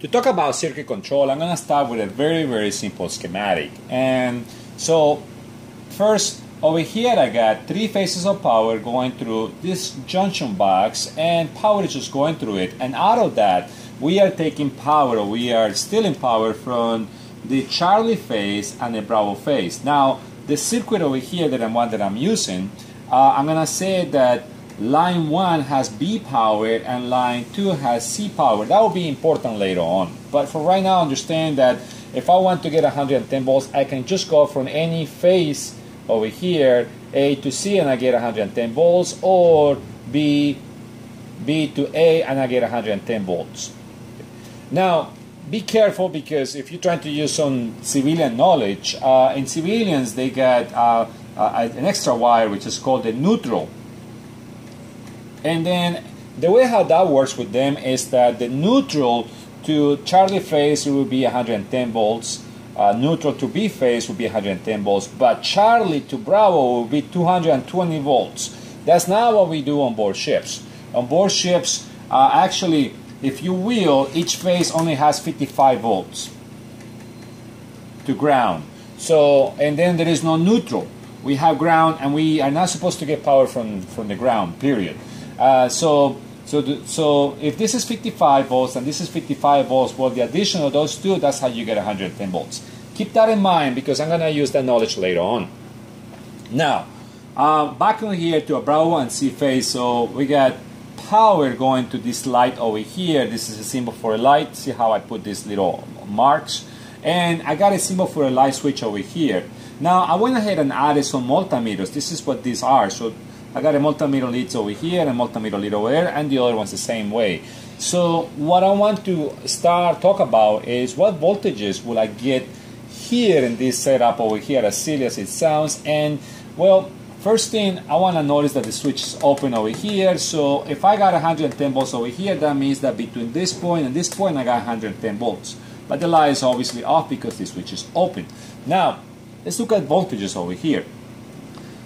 To talk about circuit control, I'm going to start with a very simple schematic. And so first, over here I got three phases of power going through this junction box, and power is just going through it. And out of that, we are taking power, we are stealing power from the Charlie phase and the Bravo phase. Now, the circuit over here that I'm using, I'm going to say that line 1 has B power and line 2 has C power. That will be important later on. But for right now, understand that if I want to get 110 volts, I can just go from any phase over here, A to C, and I get 110 volts, or B to A, and I get 110 volts. Now, be careful, because if you're trying to use some civilian knowledge, in civilians, they got an extra wire, which is called the neutral. And then the way how that works with them is that the neutral to Charlie phase will be 110 volts, neutral to B phase will be 110 volts, but Charlie to Bravo will be 220 volts. That's not what we do on board ships. On board ships, actually, if you will, each phase only has 55 volts to ground. So, and then there is no neutral. We have ground, and we are not supposed to get power from the ground, period. So if this is 55 volts and this is 55 volts, well, the addition of those two, that's how you get 110 volts. Keep that in mind, because I'm going to use that knowledge later on. Now, back on here to a Bravo and C phase. So we got power going to this light over here. This is a symbol for a light. See how I put these little marks? And I got a symbol for a light switch over here. Now, I went ahead and added some multimeters. This is what these are. So I got a multimeter leads over here, and a multimeter lead over there, and the other one's the same way. So what I want to talk about is what voltages will I get here in this setup over here, as silly as it sounds. And well, first thing, I want to notice that the switch is open over here. So if I got 110 volts over here, that means that between this point and this point, I got 110 volts. But the light is obviously off because the switch is open. Now, let's look at voltages over here.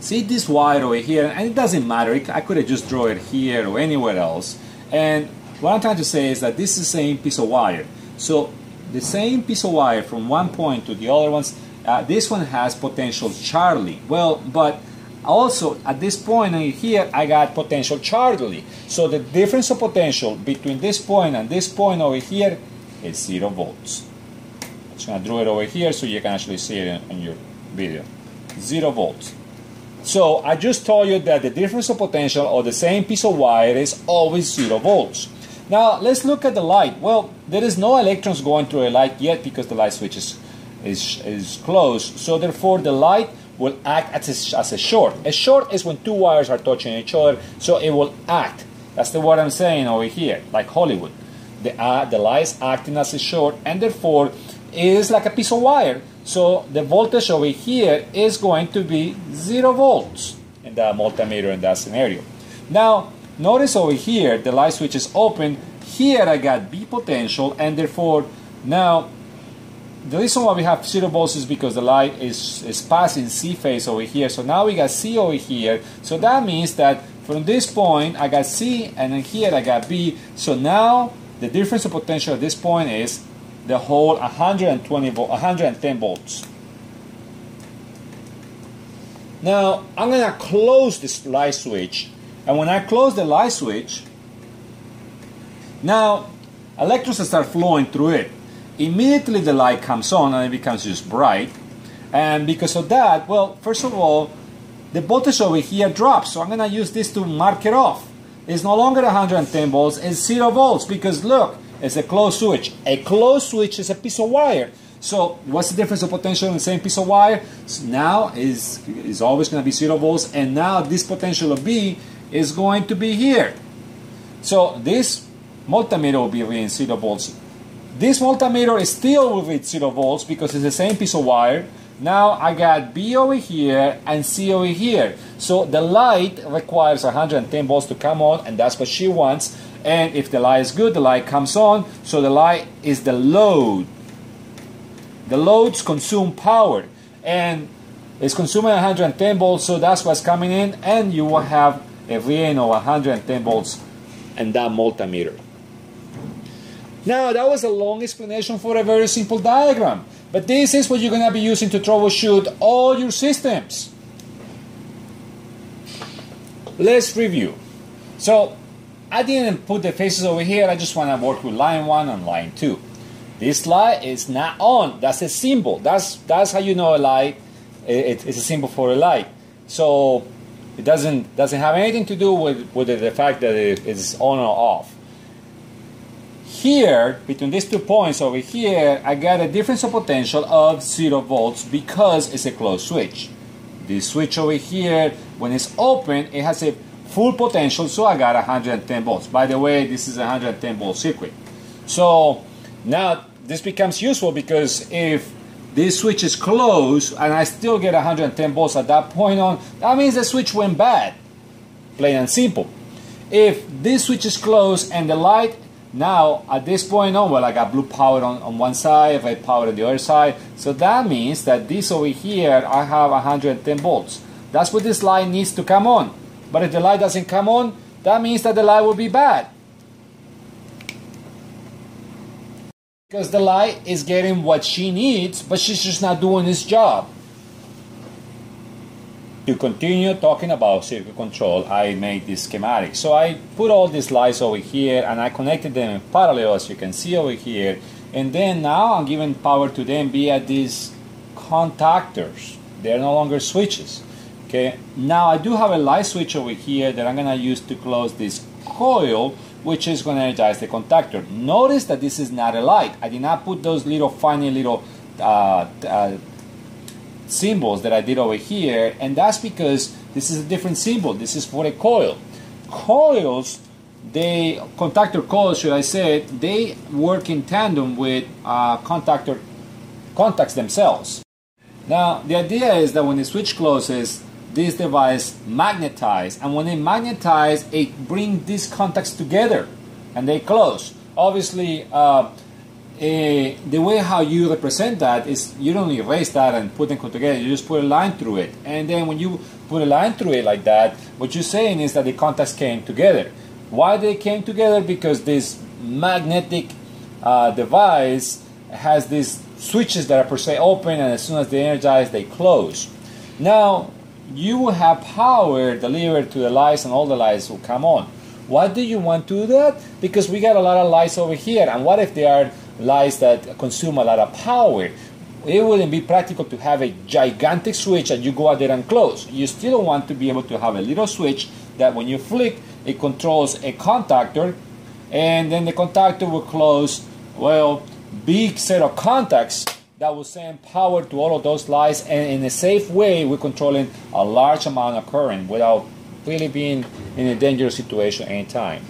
See this wire over here, and it doesn't matter. I could have just drawn it here or anywhere else. And what I'm trying to say is that this is the same piece of wire. So the same piece of wire from one point to the other ones, this one has potential Charlie. Well, but also at this point here, I got potential Charlie. So the difference of potential between this point and this point over here is 0 volts. I'm just going to draw it over here so you can actually see it in your video. 0 volts. So I just told you that the difference of potential of the same piece of wire is always 0 volts. Now let's look at the light. Well, there is no electrons going through a light yet because the light switch is closed. So therefore the light will act as a short. A short is when two wires are touching each other, so it will act. That's the word I'm saying over here, like Hollywood. The light's acting as a short, and therefore it is like a piece of wire. So the voltage over here is going to be 0 volts in the multimeter in that scenario. Now, notice over here, the light switch is open. Here I got B potential, and therefore, now, the reason why we have 0 volts is because the light is passing C phase over here. So now we got C over here. So that means that from this point, I got C, and then here I got B. So now, the difference of potential at this point is the whole 110 volts. Now, I'm going to close this light switch. And when I close the light switch, now electrons start flowing through it. Immediately the light comes on and it becomes just bright. And because of that, well, first of all, the voltage over here drops. So I'm going to use this to mark it off. It's no longer 110 volts, it's 0 volts, because look, it's a closed switch. A closed switch is a piece of wire. So what's the difference of potential in the same piece of wire? So now is always going to be 0 volts, and now this potential of B is going to be here. So this multimeter will be reading 0 volts. This multimeter is still with it 0 volts because it's the same piece of wire. Now I got B over here and C over here. So the light requires 110 volts to come on, and that's what she wants. And if the light is good, the light comes on. So the light is the load. The loads consume power, and it's consuming 110 volts, so that's what's coming in, and you will have a reading of 110 volts and that multimeter. Now, that was a long explanation for a very simple diagram, but this is what you're going to be using to troubleshoot all your systems. Let's review. So, I didn't put the faces over here, I just want to work with line 1 and line 2. This light is not on, that's a symbol, that's how you know a light, it's a symbol for a light. So, it doesn't have anything to do with the fact that it is on or off. Here, between these two points over here, I got a difference of potential of 0 volts because it's a closed switch. This switch over here, when it's open, it has a full potential, so I got 110 volts. By the way, this is a 110 volt circuit. So now this becomes useful because if this switch is closed and I still get 110 volts at that point on, that means the switch went bad, plain and simple. If this switch is closed and the light, now at this point on, well, I got blue power on one side, red power on the other side, so that means that this over here, I have 110 volts. That's what this light needs to come on. But if the light doesn't come on, that means that the light will be bad, because the light is getting what she needs, but she's just not doing its job. To continue talking about circuit control, I made this schematic. So I put all these lights over here and I connected them in parallel, as you can see over here. And then now I'm giving power to them via these contactors. They're no longer switches. Okay. Now I do have a light switch over here that I'm going to use to close this coil, which is going to energize the contactor. Notice that this is not a light. I did not put those little funny little symbols that I did over here, and that's because this is a different symbol. This is for a coil. Coils, they, contactor coils should I say, they work in tandem with contacts themselves. Now the idea is that when the switch closes, this device magnetizes, and when it magnetizes, it brings these contacts together and they close. Obviously the way how you represent that is you don't erase that and put them together, you just put a line through it, and then when you put a line through it like that, what you're saying is that the contacts came together. Why they came together? Because this magnetic device has these switches that are per se open, and as soon as they energize, they close. Now you will have power delivered to the lights, and all the lights will come on. Why do you want to do that? Because we got a lot of lights over here, and what if they are lights that consume a lot of power? It wouldn't be practical to have a gigantic switch and you go out there and close. You still want to be able to have a little switch that when you flick, it controls a contactor, and then the contactor will close, well, big set of contacts that will send power to all of those lights, and in a safe way, we're controlling a large amount of current without really being in a dangerous situation anytime.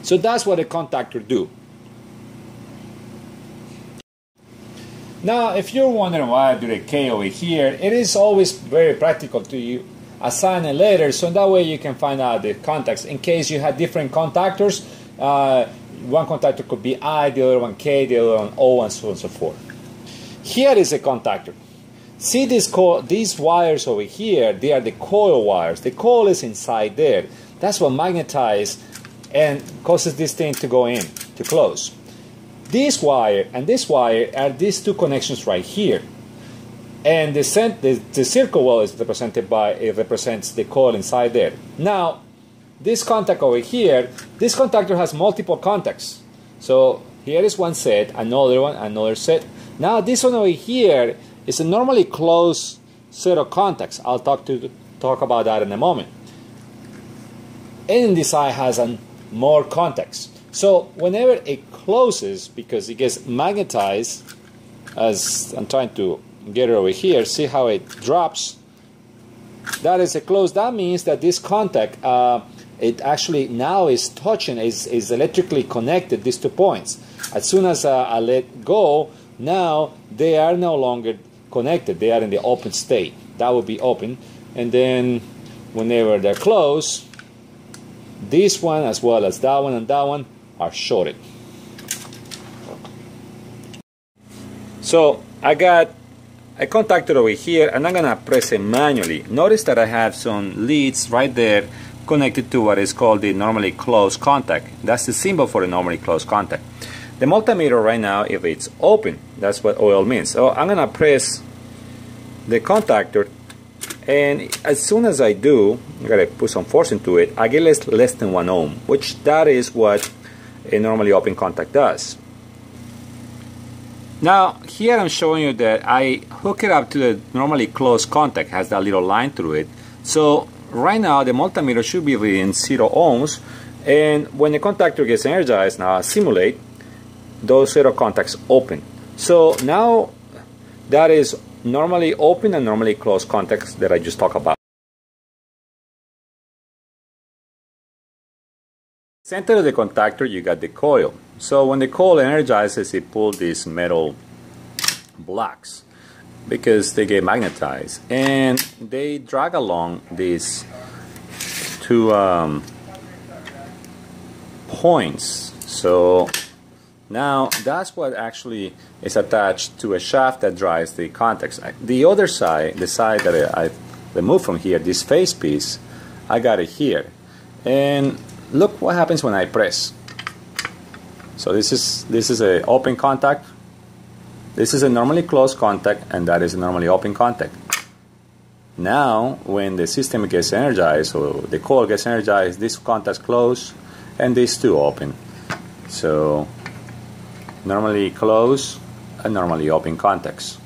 So that's what a contactor do. Now, if you're wondering why I do the K over here, it is always very practical to you assign a letter, so that way you can find out the contacts. In case you have different contactors, one contactor could be I, the other one K, the other one O, and so on and so forth. Here is a contactor. See these wires over here, they are the coil wires. The coil is inside there. That's what magnetizes and causes this thing to go in, to close. This wire and this wire are these two connections right here, and the circle well is represented by, it represents the coil inside there. Now this contact over here, this contactor has multiple contacts, so here is one set, another one, another set. Now this one over here is a normally closed set of contacts. I'll talk about that in a moment. And this side has more contacts. So whenever it closes, because it gets magnetized, as I'm trying to get it over here, see how it drops? That is a close. That means that this contact, it actually now is touching, is electrically connected, these two points. As soon as I let go, now they are no longer connected. They are in the open state. That will be open. And then whenever they're closed, this one as well as that one and that one are shorted. So I got a contactor over here, and I'm gonna press it manually. Notice that I have some leads right there connected to what is called the normally closed contact. That's the symbol for a normally closed contact. The multimeter right now, if it's open, that's what oil means. So I'm gonna press the contactor, and as soon as I do, I gotta put some force into it. I get less than 1 ohm, which that is what a normally open contact does. Now here I'm showing you that I hook it up to the normally closed contact, has that little line through it. So right now the multimeter should be reading 0 ohms, and when the contactor gets energized, now I simulate, those 0 contacts open. So now that is normally open and normally closed contacts that I just talked about. Center of the contactor, you got the coil. So when the coil energizes, it pulls these metal blocks because they get magnetized, and they drag along these two points. So now that's what actually is attached to a shaft that drives the contacts. The other side, the side that I removed from here, this face piece, I got it here. And look what happens when I press. So this is an open contact. This is a normally closed contact, and that is a normally open contact. Now when the system gets energized, or the coil gets energized, these contacts close and these two open. So normally closed and normally open contacts.